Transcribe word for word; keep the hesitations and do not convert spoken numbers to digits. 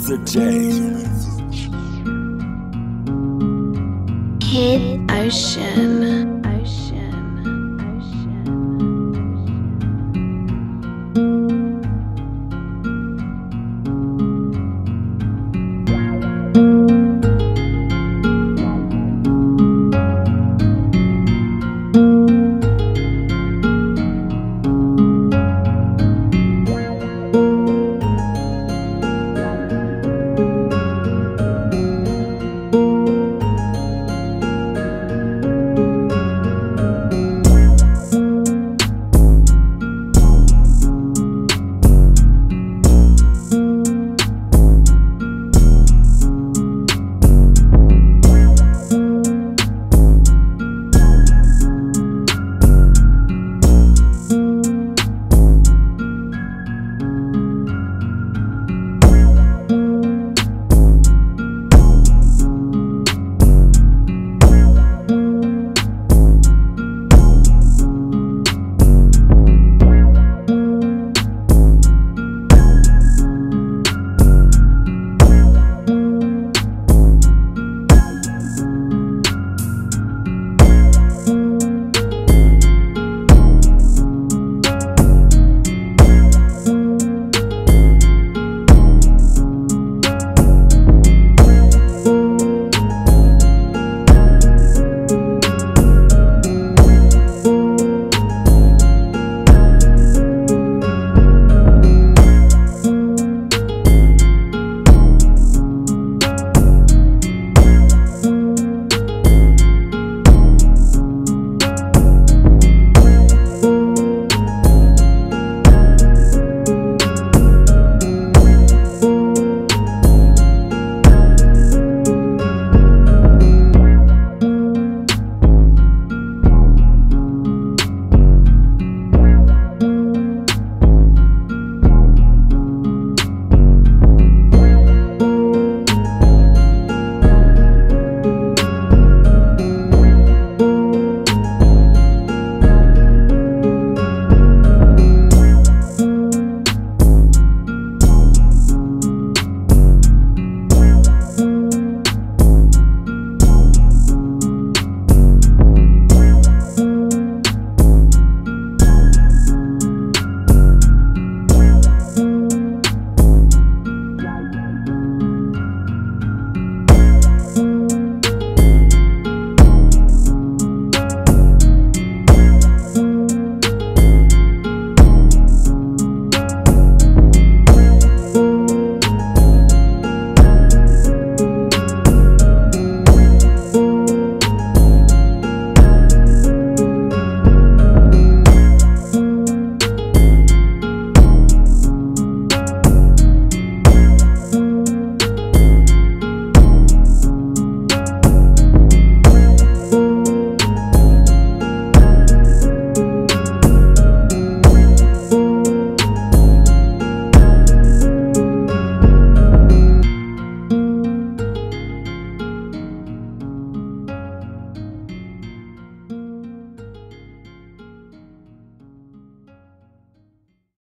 it's a day. Kid Ocean.